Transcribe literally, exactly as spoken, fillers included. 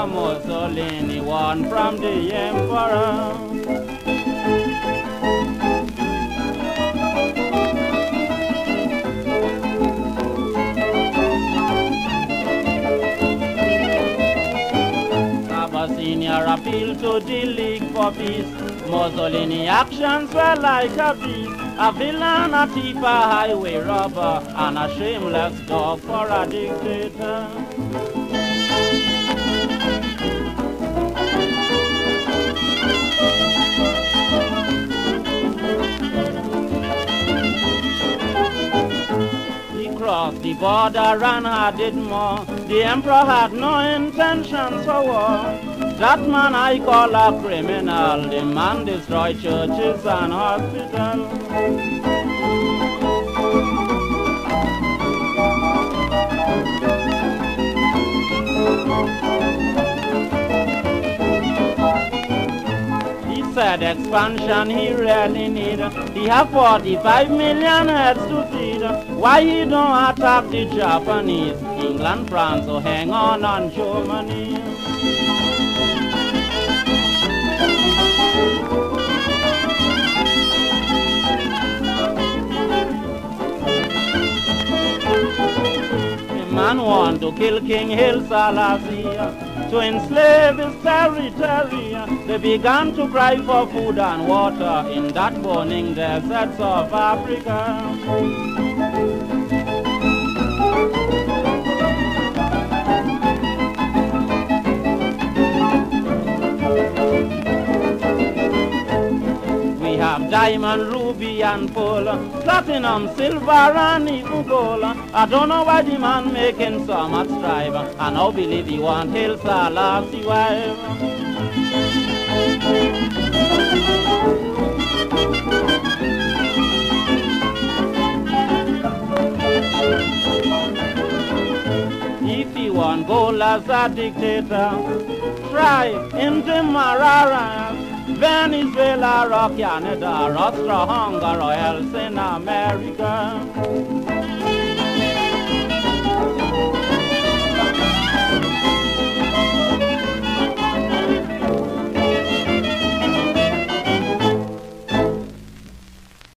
Emperor Mussolini, one from the Emperor. Senior appeal to the League for peace. Mussolini actions were like a beast, a villain, a thief, a highway robber, and a shameless dog for a dictator. He crossed the border and had it more. The emperor had no intentions for war. That man I call a criminal, the man destroyed churches and hospitals. He said expansion he really needed, he had forty-five million heads to feed. Why he don't attack the Japanese, England, France, or hang on on Germany? Man want to kill King Haile Selassie, to enslave his territory. They began to cry for food and water in that burning deserts of Africa. We have diamond, ruby and pearl, platinum, silver and even gold. I don't know why the man making so much strive, I now believe he want Haile Selassie wife. If he want gold as a dictator, try in the Marara, Venezuela or Canada or Austria, Hungary or else in America.